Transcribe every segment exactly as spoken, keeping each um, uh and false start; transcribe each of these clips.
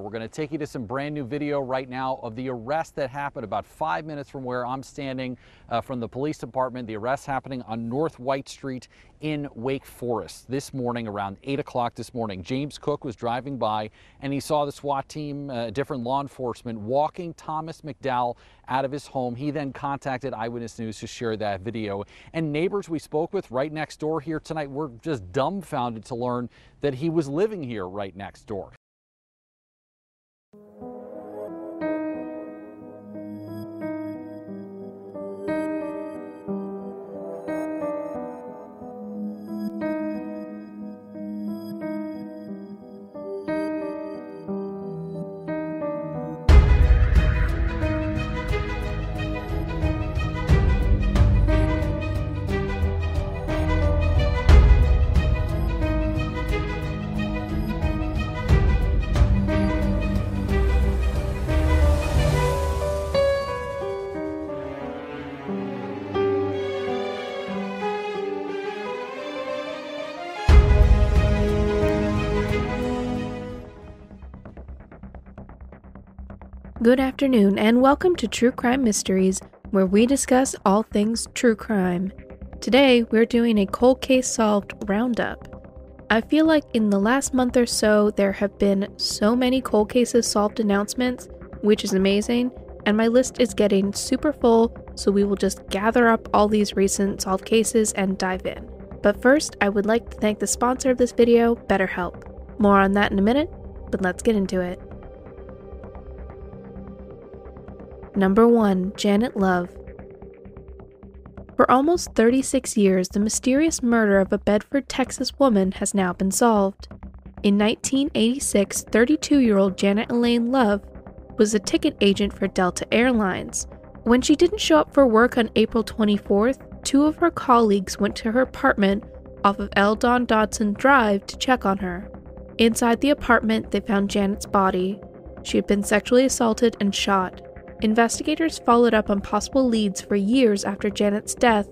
We're going to take you to some brand new video right now of the arrest that happened about five minutes from where I'm standing uh, from the police department. The arrest happening on North White Street in Wake Forest this morning around eight o'clock this morning. James Cook was driving by and he saw the SWAT team, uh, different law enforcement, walking Thomas McDowell out of his home. He then contacted Eyewitness News to share that video. And neighbors we spoke with right next door here tonight were just dumbfounded to learn that he was living here right next door. Good afternoon and welcome to True Crime Mysteries, where we discuss all things true crime. Today, we're doing a cold case solved roundup. I feel like in the last month or so, there have been so many cold cases solved announcements, which is amazing, and my list is getting super full, so we will just gather up all these recent solved cases and dive in. But first, I would like to thank the sponsor of this video, BetterHelp. More on that in a minute, but let's get into it. Number one. Janet Love. For almost thirty-six years, the mysterious murder of a Bedford, Texas woman has now been solved. In nineteen eighty-six, thirty-two-year-old Janet Elaine Love was a ticket agent for Delta Airlines. When she didn't show up for work on April twenty-fourth, two of her colleagues went to her apartment off of Eldon Dodson Drive to check on her. Inside the apartment, they found Janet's body. She had been sexually assaulted and shot. Investigators followed up on possible leads for years after Janet's death,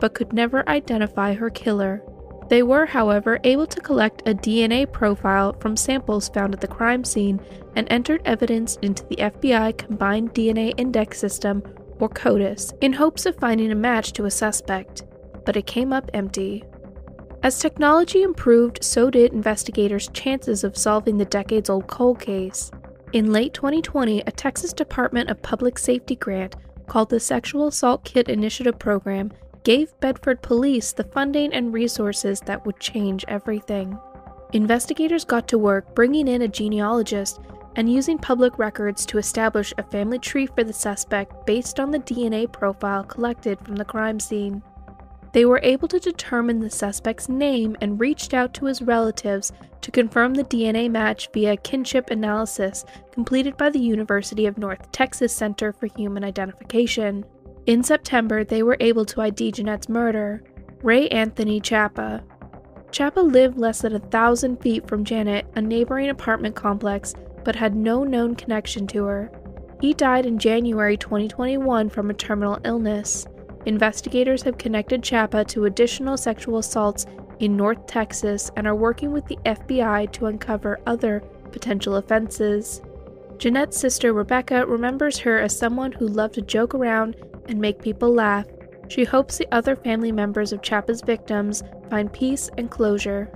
but could never identify her killer. They were, however, able to collect a D N A profile from samples found at the crime scene and entered evidence into the F B I Combined D N A Index System, or CODIS, in hopes of finding a match to a suspect, but it came up empty. As technology improved, so did investigators' chances of solving the decades-old cold case. In late twenty twenty, a Texas Department of Public Safety grant called the Sexual Assault Kit Initiative Program gave Bedford police the funding and resources that would change everything. Investigators got to work bringing in a genealogist and using public records to establish a family tree for the suspect based on the D N A profile collected from the crime scene. They were able to determine the suspect's name and reached out to his relatives to confirm the D N A match via kinship analysis completed by the University of North Texas Center for Human Identification. In September, they were able to I D Janette's murderer, Ray Anthony Chapa. Chapa lived less than a thousand feet from Janet, a neighboring apartment complex, but had no known connection to her. He died in January twenty twenty-one from a terminal illness. Investigators have connected Chapa to additional sexual assaults in North Texas and are working with the F B I to uncover other potential offenses. Janette's sister Rebecca remembers her as someone who loved to joke around and make people laugh. She hopes the other family members of Chapa's victims find peace and closure.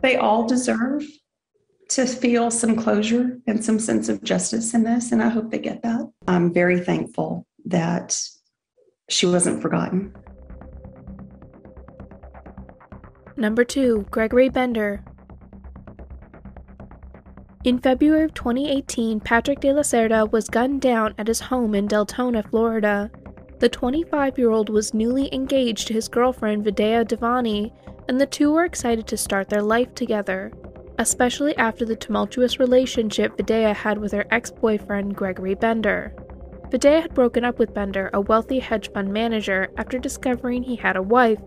They all deserve to feel some closure and some sense of justice in this, and I hope they get that. I'm very thankful that she wasn't forgotten. Number two, Gregory Bender. In February of twenty eighteen, Patrick de la Cerda was gunned down at his home in Deltona, Florida. The twenty-five-year-old was newly engaged to his girlfriend Vidhya Devani, and the two were excited to start their life together, especially after the tumultuous relationship Vidhya had with her ex-boyfriend Gregory Bender. Vidhya had broken up with Bender, a wealthy hedge fund manager, after discovering he had a wife.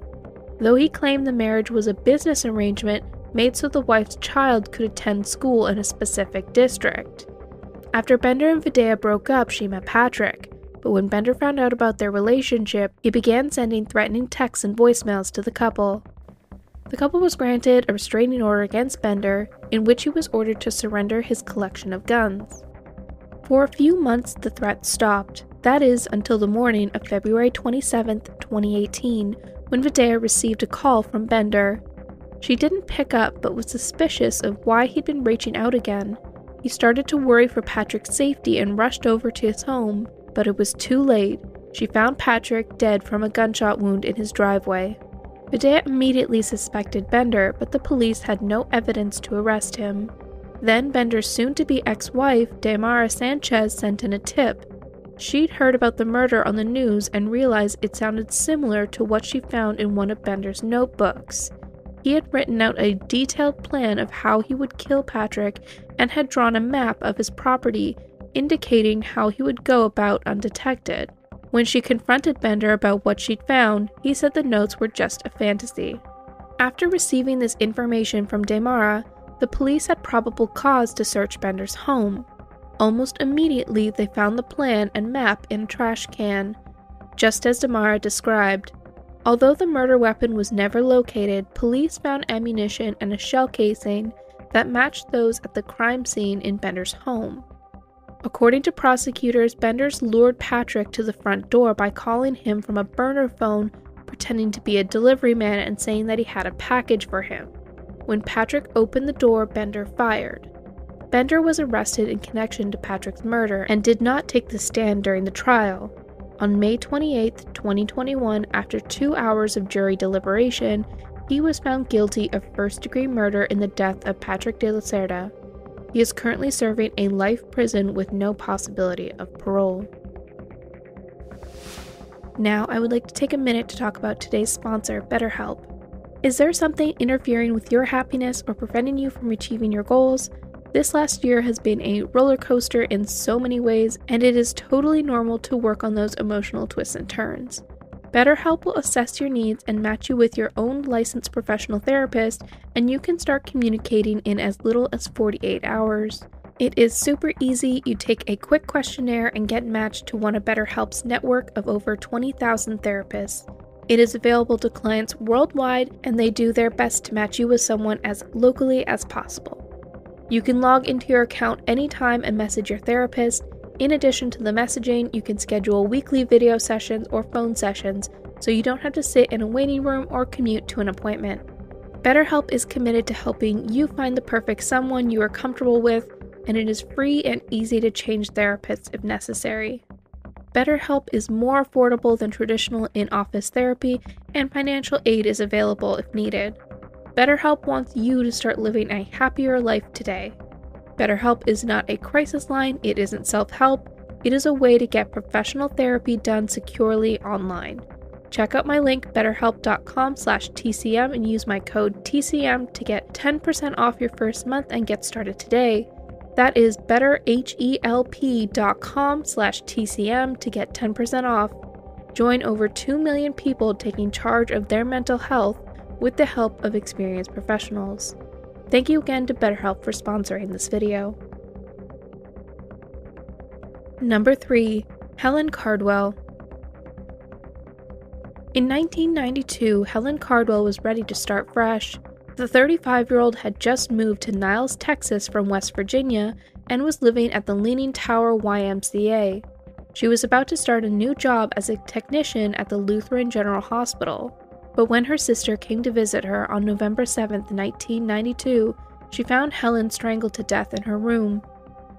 Though he claimed the marriage was a business arrangement made so the wife's child could attend school in a specific district. After Bender and Vidhya broke up, she met Patrick, but when Bender found out about their relationship, he began sending threatening texts and voicemails to the couple. The couple was granted a restraining order against Bender, in which he was ordered to surrender his collection of guns. For a few months, the threat stopped, that is, until the morning of February twenty-seventh, twenty eighteen, when Vidhya received a call from Bender. She didn't pick up but was suspicious of why he'd been reaching out again. He started to worry for Patrick's safety and rushed over to his home, but it was too late. She found Patrick dead from a gunshot wound in his driveway. Vidhya immediately suspected Bender, but the police had no evidence to arrest him. Then Bender's soon-to-be ex-wife, Demara Sanchez, sent in a tip. She'd heard about the murder on the news and realized it sounded similar to what she found in one of Bender's notebooks. He had written out a detailed plan of how he would kill Patrick and had drawn a map of his property, indicating how he would go about undetected. When she confronted Bender about what she'd found, he said the notes were just a fantasy. After receiving this information from Demara, the police had probable cause to search Bender's home. Almost immediately, they found the plan and map in a trash can, just as Demara described. Although the murder weapon was never located, police found ammunition and a shell casing that matched those at the crime scene in Bender's home. According to prosecutors, Bender's lured Patrick to the front door by calling him from a burner phone, pretending to be a delivery man and saying that he had a package for him. When Patrick opened the door, Bender fired. Bender was arrested in connection to Patrick's murder and did not take the stand during the trial. On May twenty-eighth, twenty twenty-one, after two hours of jury deliberation, he was found guilty of first-degree murder in the death of Patrick de la Cerda. He is currently serving a life prison with no possibility of parole. Now, I would like to take a minute to talk about today's sponsor, BetterHelp. Is there something interfering with your happiness or preventing you from achieving your goals? This last year has been a roller coaster in so many ways, and it is totally normal to work on those emotional twists and turns. BetterHelp will assess your needs and match you with your own licensed professional therapist, and you can start communicating in as little as forty-eight hours. It is super easy. You take a quick questionnaire and get matched to one of BetterHelp's network of over twenty thousand therapists. It is available to clients worldwide, and they do their best to match you with someone as locally as possible. You can log into your account anytime and message your therapist. In addition to the messaging, you can schedule weekly video sessions or phone sessions, so you don't have to sit in a waiting room or commute to an appointment. BetterHelp is committed to helping you find the perfect someone you are comfortable with, and it is free and easy to change therapists if necessary. BetterHelp is more affordable than traditional in-office therapy, and financial aid is available if needed. BetterHelp wants you to start living a happier life today. BetterHelp is not a crisis line, it isn't self-help, it is a way to get professional therapy done securely online. Check out my link betterhelp dot com slash T C M and use my code T C M to get ten percent off your first month and get started today. That is betterhelp dot com slash T C M to get ten percent off. Join over two million people taking charge of their mental health with the help of experienced professionals. Thank you again to BetterHelp for sponsoring this video. Number three, Helen Cardwell. In nineteen ninety-two, Helen Cardwell was ready to start fresh. The thirty-five-year-old had just moved to Niles, Texas from West Virginia and was living at the Leaning Tower Y M C A. She was about to start a new job as a technician at the Lutheran General Hospital, but when her sister came to visit her on November seventh, nineteen ninety-two, she found Helen strangled to death in her room.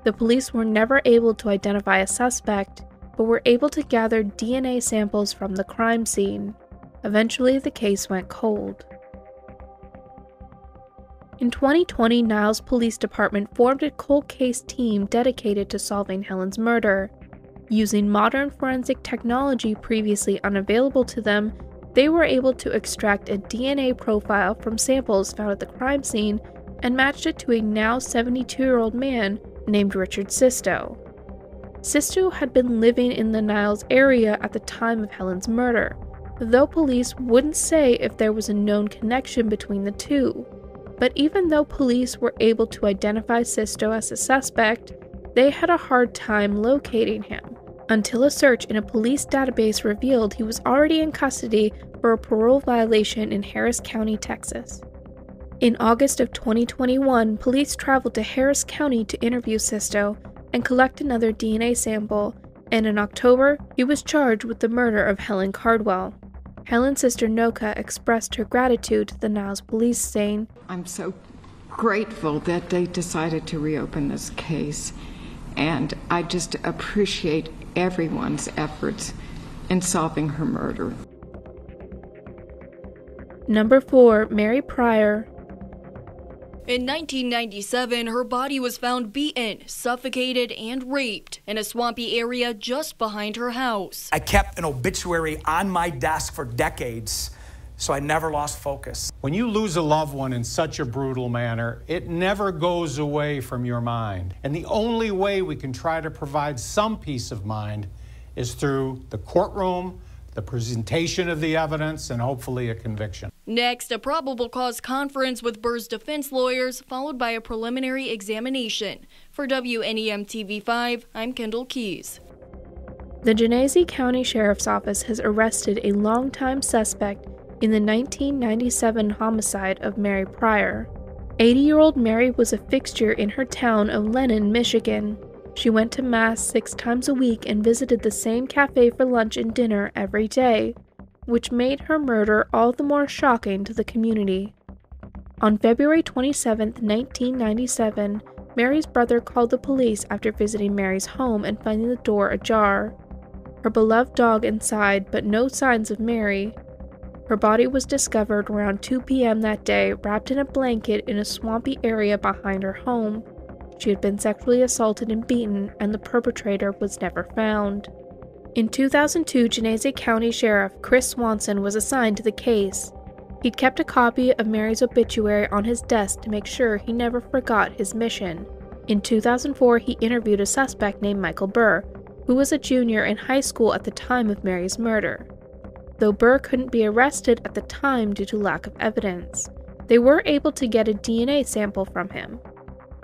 The police were never able to identify a suspect, but were able to gather D N A samples from the crime scene. Eventually, the case went cold. In twenty twenty, Niles Police Department formed a cold case team dedicated to solving Helen's murder. Using modern forensic technology previously unavailable to them, they were able to extract a D N A profile from samples found at the crime scene and matched it to a now seventy-two-year-old man named Richard Sisto. Sisto had been living in the Niles area at the time of Helen's murder, though police wouldn't say if there was a known connection between the two. But even though police were able to identify Sisto as a suspect, they had a hard time locating him, until a search in a police database revealed he was already in custody for a parole violation in Harris County, Texas. In August of twenty twenty-one, police traveled to Harris County to interview Sisto and collect another D N A sample, and in October, he was charged with the murder of Helen Cardwell. Helen's sister Noka expressed her gratitude to the Niles police, saying, "I'm so grateful that they decided to reopen this case, and I just appreciate everyone's efforts in solving her murder." Number four, Mary Pryor. In nineteen ninety-seven, her body was found beaten, suffocated, and raped in a swampy area just behind her house. I kept an obituary on my desk for decades, so I never lost focus. When you lose a loved one in such a brutal manner, it never goes away from your mind. And the only way we can try to provide some peace of mind is through the courtroom, the presentation of the evidence, and hopefully a conviction. Next, a probable cause conference with Burr's defense lawyers, followed by a preliminary examination. For W N E M T V five, I'm Kendall Keyes. The Genesee County Sheriff's Office has arrested a longtime suspect in the nineteen ninety-seven homicide of Mary Pryor. eighty-year-old Mary was a fixture in her town of Lennon, Michigan. She went to Mass six times a week and visited the same cafe for lunch and dinner every day, which made her murder all the more shocking to the community. On February twenty-seventh, nineteen ninety-seven, Mary's brother called the police after visiting Mary's home and finding the door ajar. Her beloved dog inside, but no signs of Mary. Her body was discovered around two p m that day, wrapped in a blanket in a swampy area behind her home. She had been sexually assaulted and beaten, and the perpetrator was never found. In two thousand two, Genesee County Sheriff Chris Swanson was assigned to the case. He'd kept a copy of Mary's obituary on his desk to make sure he never forgot his mission. In two thousand four, he interviewed a suspect named Michael Burr, who was a junior in high school at the time of Mary's murder. Though Burr couldn't be arrested at the time due to lack of evidence, they were able to get a D N A sample from him.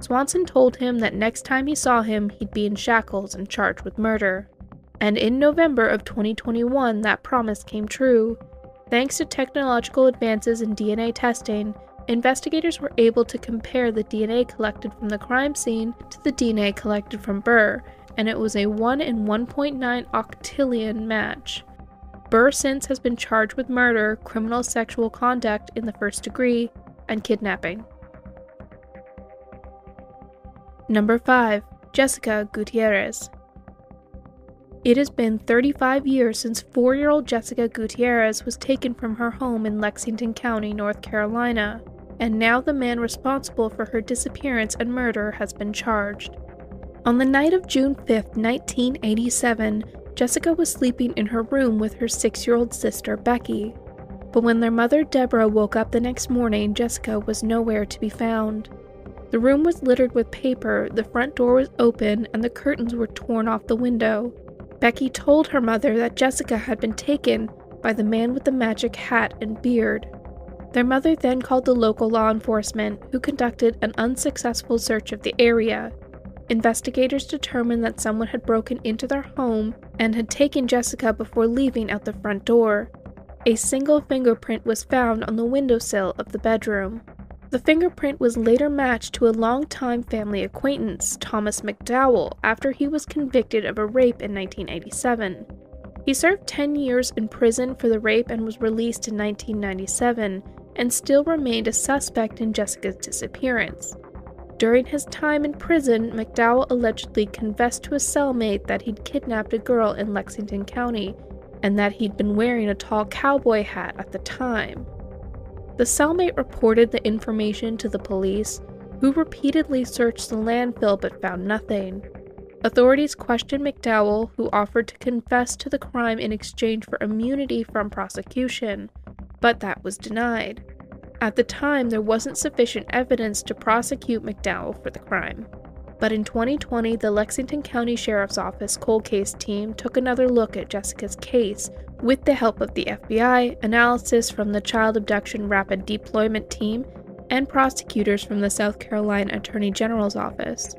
Swanson told him that next time he saw him, he'd be in shackles and charged with murder. And in November of twenty twenty-one, that promise came true. Thanks to technological advances in D N A testing, investigators were able to compare the D N A collected from the crime scene to the D N A collected from Burr, and it was a one in one point nine octillion match. Burr since has been charged with murder, criminal sexual conduct in the first degree, and kidnapping. Number five, Jessica Gutierrez. It has been thirty-five years since four-year-old Jessica Gutierrez was taken from her home in Lexington County, North Carolina, and now the man responsible for her disappearance and murder has been charged. On the night of June fifth, nineteen eighty-seven, Jessica was sleeping in her room with her six-year-old sister, Becky. But when their mother, Deborah, woke up the next morning, Jessica was nowhere to be found. The room was littered with paper, the front door was open, and the curtains were torn off the window. Becky told her mother that Jessica had been taken by the man with the magic hat and beard. Their mother then called the local law enforcement, who conducted an unsuccessful search of the area. Investigators determined that someone had broken into their home and had taken Jessica before leaving out the front door. A single fingerprint was found on the windowsill of the bedroom. The fingerprint was later matched to a longtime family acquaintance, Thomas McDowell, after he was convicted of a rape in nineteen eighty-seven. He served ten years in prison for the rape and was released in nineteen ninety-seven, and still remained a suspect in Jessica's disappearance. During his time in prison, McDowell allegedly confessed to a cellmate that he'd kidnapped a girl in Lexington County, and that he'd been wearing a tall cowboy hat at the time. The cellmate reported the information to the police, who repeatedly searched the landfill but found nothing. Authorities questioned McDowell, who offered to confess to the crime in exchange for immunity from prosecution, but that was denied. At the time, there wasn't sufficient evidence to prosecute McDowell for the crime. But in twenty twenty, the Lexington County Sheriff's Office cold case team took another look at Jessica's case, with the help of the F B I, analysis from the Child Abduction Rapid Deployment Team, and prosecutors from the South Carolina Attorney General's Office.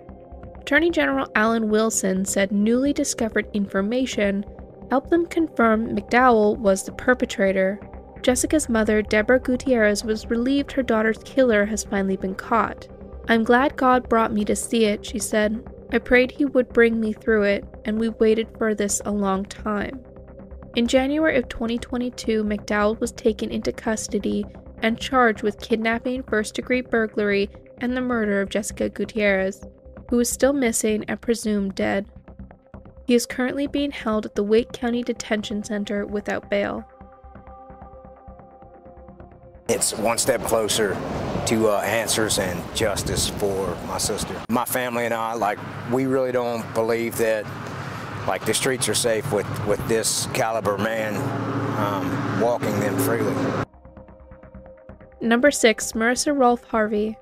Attorney General Alan Wilson said newly discovered information helped them confirm McDowell was the perpetrator. Jessica's mother, Deborah Gutierrez, was relieved her daughter's killer has finally been caught. "I'm glad God brought me to see it," she said. "I prayed he would bring me through it, and we waited for this a long time." In January of twenty twenty-two, McDowell was taken into custody and charged with kidnapping, first-degree burglary, and the murder of Jessica Gutierrez, who is still missing and presumed dead. He is currently being held at the Wake County Detention Center without bail. It's one step closer to uh, answers and justice for my sister. My family and I, like, we really don't believe that, like, the streets are safe with, with this caliber man um, walking them freely. Number six, Marissa Rolf Harvey.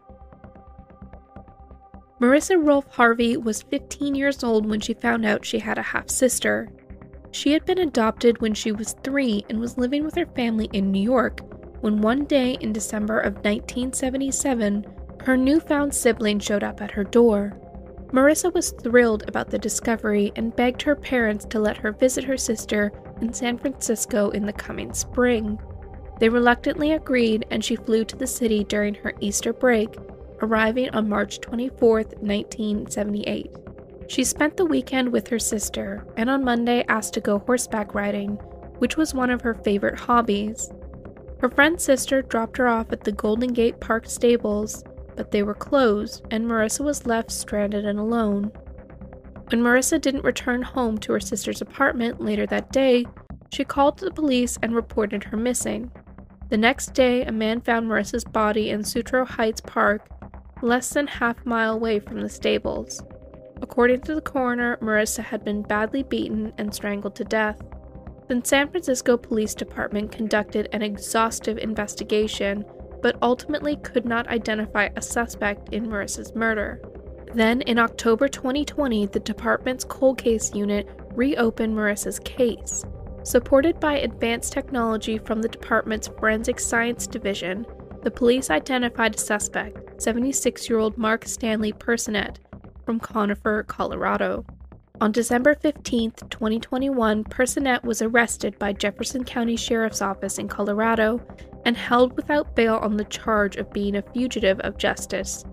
Marissa Rolf Harvey was fifteen years old when she found out she had a half-sister. She had been adopted when she was three and was living with her family in New York, when one day in December of nineteen seventy-seven, her newfound sibling showed up at her door. Marissa was thrilled about the discovery and begged her parents to let her visit her sister in San Francisco in the coming spring. They reluctantly agreed, and she flew to the city during her Easter break, arriving on March twenty-fourth, nineteen seventy-eight. She spent the weekend with her sister, and on Monday asked to go horseback riding, which was one of her favorite hobbies. Her friend's sister dropped her off at the Golden Gate Park stables, but they were closed, and Marissa was left stranded and alone. When Marissa didn't return home to her sister's apartment later that day, she called the police and reported her missing. The next day, a man found Marissa's body in Sutro Heights Park, less than half a mile away from the stables. According to the coroner, Marissa had been badly beaten and strangled to death. The San Francisco Police Department conducted an exhaustive investigation, but ultimately could not identify a suspect in Marissa's murder. Then, in October twenty twenty, the department's cold case unit reopened Marissa's case. Supported by advanced technology from the department's Forensic Science Division, the police identified a suspect, seventy-six-year-old Mark Stanley Personette, from Conifer, Colorado. On December fifteenth, twenty twenty-one, Personette was arrested by Jefferson County Sheriff's Office in Colorado and held without bail on the charge of being a fugitive of justice.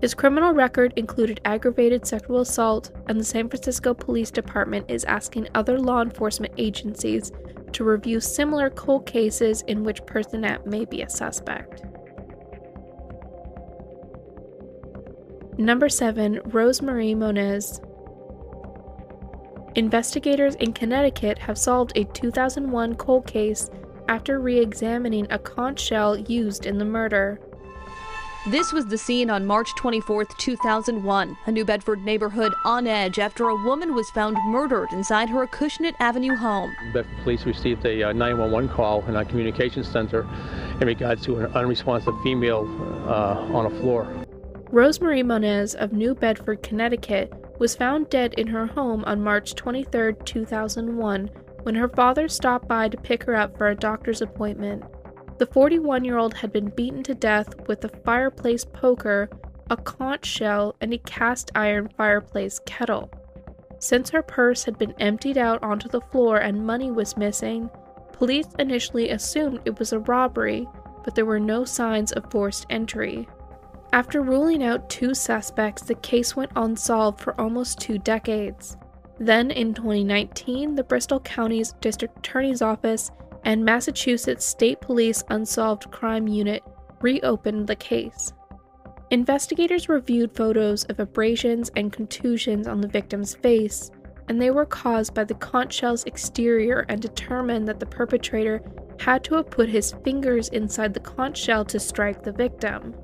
His criminal record included aggravated sexual assault, and the San Francisco Police Department is asking other law enforcement agencies to review similar cold cases in which Personette may be a suspect. Number seven, Rose Marie Moniz. Investigators in Connecticut have solved a two thousand one cold case after re-examining a conch shell used in the murder. This was the scene on March twenty-fourth, two thousand one, a New Bedford neighborhood on edge after a woman was found murdered inside her Acushnet Avenue home. Bedford police received a uh, nine one one call in our communications center in regards to an unresponsive female uh, on a floor. Rose Marie Moniz of New Bedford, Connecticut, was found dead in her home on March twenty-third, two thousand one, when her father stopped by to pick her up for a doctor's appointment. The forty-one-year-old had been beaten to death with a fireplace poker, a conch shell, and a cast-iron fireplace kettle. Since her purse had been emptied out onto the floor and money was missing, police initially assumed it was a robbery, but there were no signs of forced entry. After ruling out two suspects, the case went unsolved for almost two decades. Then, in twenty nineteen, the Bristol County's District Attorney's Office and Massachusetts State Police Unsolved Crime Unit reopened the case. Investigators reviewed photos of abrasions and contusions on the victim's face, and they were caused by the conch shell's exterior, and determined that the perpetrator had to have put his fingers inside the conch shell to strike the victim.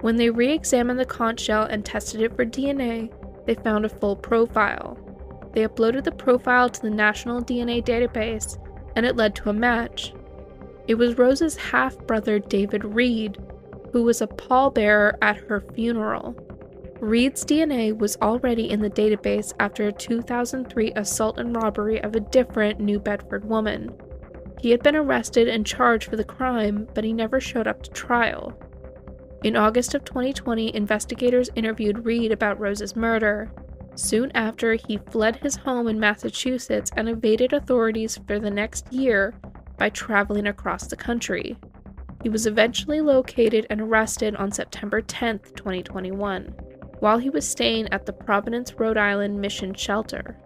When they re-examined the conch shell and tested it for D N A, they found a full profile. They uploaded the profile to the National D N A database, and it led to a match. It was Rose's half-brother David Reed, who was a pallbearer at her funeral. Reed's D N A was already in the database after a two thousand three assault and robbery of a different New Bedford woman. He had been arrested and charged for the crime, but he never showed up to trial. In August of twenty twenty, investigators interviewed Reed about Rose's murder. Soon after, he fled his home in Massachusetts and evaded authorities for the next year, by traveling across the country. He was eventually located and arrested on September tenth, twenty twenty-one, while he was staying at the Providence, Rhode Island Mission Shelter.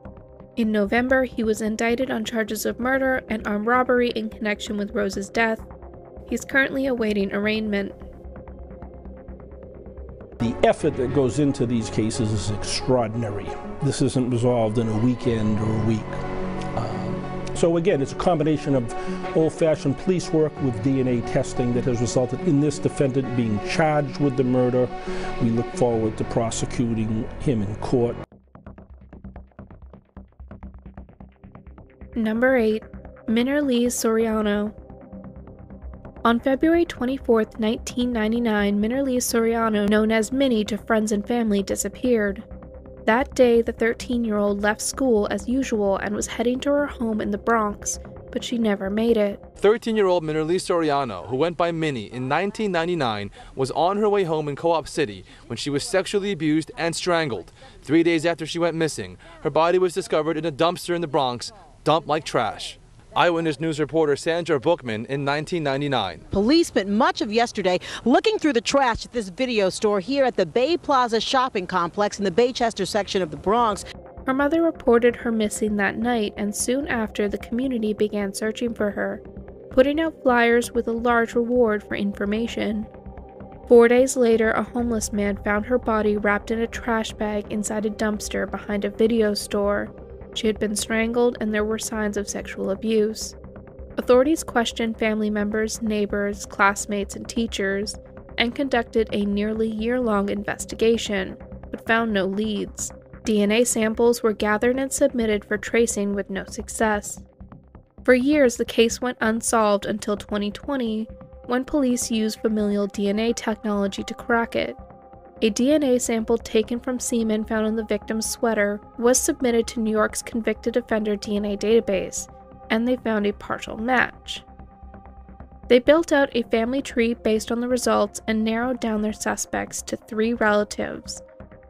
In November, he was indicted on charges of murder and armed robbery in connection with Rose's death. He's currently awaiting arraignment. The effort that goes into these cases is extraordinary. This isn't resolved in a weekend or a week. Um, so again, it's a combination of old-fashioned police work with D N A testing that has resulted in this defendant being charged with the murder. We look forward to prosecuting him in court. Number eight. Minerliz Soriano. On February twenty-fourth, nineteen ninety-nine, Minerliz Soriano, known as Minnie to friends and family, disappeared. That day, the thirteen-year-old left school as usual and was heading to her home in the Bronx, but she never made it. thirteen-year-old Minerliz Soriano, who went by Minnie in nineteen ninety-nine, was on her way home in Co-op City when she was sexually abused and strangled. Three days after she went missing, her body was discovered in a dumpster in the Bronx, dumped like trash. Eyewitness News reporter Sandra Bookman in nineteen ninety-nine. Police spent much of yesterday looking through the trash at this video store here at the Bay Plaza shopping complex in the Baychester section of the Bronx. Her mother reported her missing that night, and soon after, the community began searching for her, putting out flyers with a large reward for information. Four days later, a homeless man found her body wrapped in a trash bag inside a dumpster behind a video store. She had been strangled and there were signs of sexual abuse. Authorities questioned family members, neighbors, classmates, and teachers, and conducted a nearly year-long investigation, but found no leads. D N A samples were gathered and submitted for tracing with no success. For years, the case went unsolved until twenty twenty, when police used familial D N A technology to crack it. A D N A sample taken from semen found on the victim's sweater was submitted to New York's convicted offender D N A database, and they found a partial match. They built out a family tree based on the results and narrowed down their suspects to three relatives,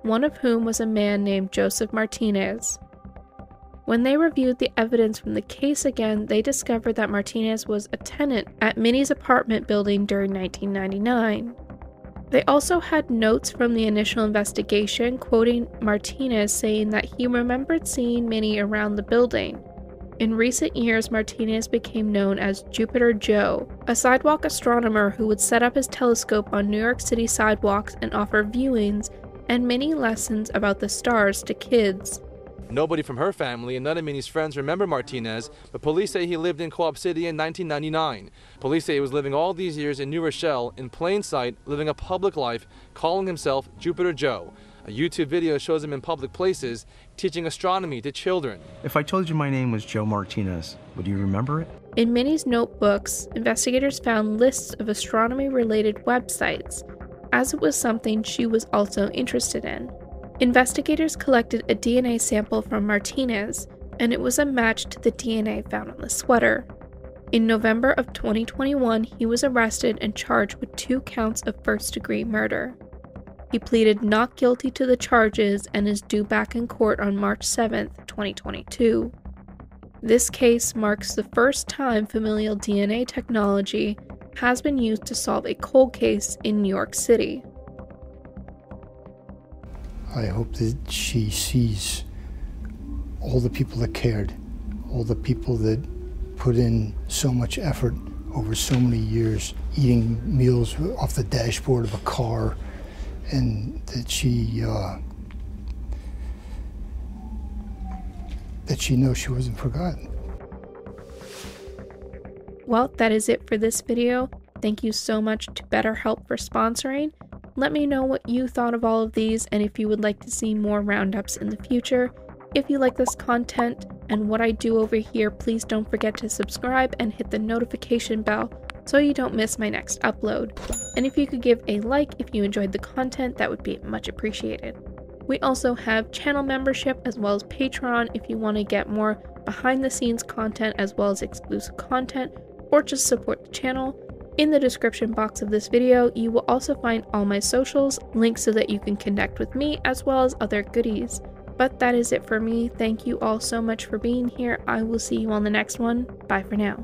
one of whom was a man named Joseph Martinez. When they reviewed the evidence from the case again, they discovered that Martinez was a tenant at Minnie's apartment building during nineteen ninety-nine. They also had notes from the initial investigation quoting Martinez saying that he remembered seeing Minnie around the building. In recent years, Martinez became known as Jupiter Joe, a sidewalk astronomer who would set up his telescope on New York City sidewalks and offer viewings and many lessons about the stars to kids. Nobody from her family and none of Minnie's friends remember Martinez, but police say he lived in Co-op City in nineteen ninety-nine. Police say he was living all these years in New Rochelle, in plain sight, living a public life, calling himself Jupiter Joe. A YouTube video shows him in public places, teaching astronomy to children. If I told you my name was Joe Martinez, would you remember it? In Minnie's notebooks, investigators found lists of astronomy-related websites, as it was something she was also interested in. Investigators collected a D N A sample from Martinez, and it was a match to the D N A found on the sweater. In November of twenty twenty-one, he was arrested and charged with two counts of first-degree murder. He pleaded not guilty to the charges and is due back in court on March seventh, twenty twenty-two. This case marks the first time familial D N A technology has been used to solve a cold case in New York City. I hope that she sees all the people that cared, all the people that put in so much effort over so many years, eating meals off the dashboard of a car, and that she uh, that she knows she wasn't forgotten. Well, that is it for this video. Thank you so much to BetterHelp for sponsoring. Let me know what you thought of all of these and if you would like to see more roundups in the future. If you like this content and what I do over here, please don't forget to subscribe and hit the notification bell so you don't miss my next upload. And if you could give a like if you enjoyed the content, that would be much appreciated. We also have channel membership as well as Patreon if you want to get more behind the scenes content as well as exclusive content, or just support the channel. In the description box of this video, you will also find all my socials, links so that you can connect with me, as well as other goodies. But that is it for me. Thank you all so much for being here. I will see you on the next one. Bye for now.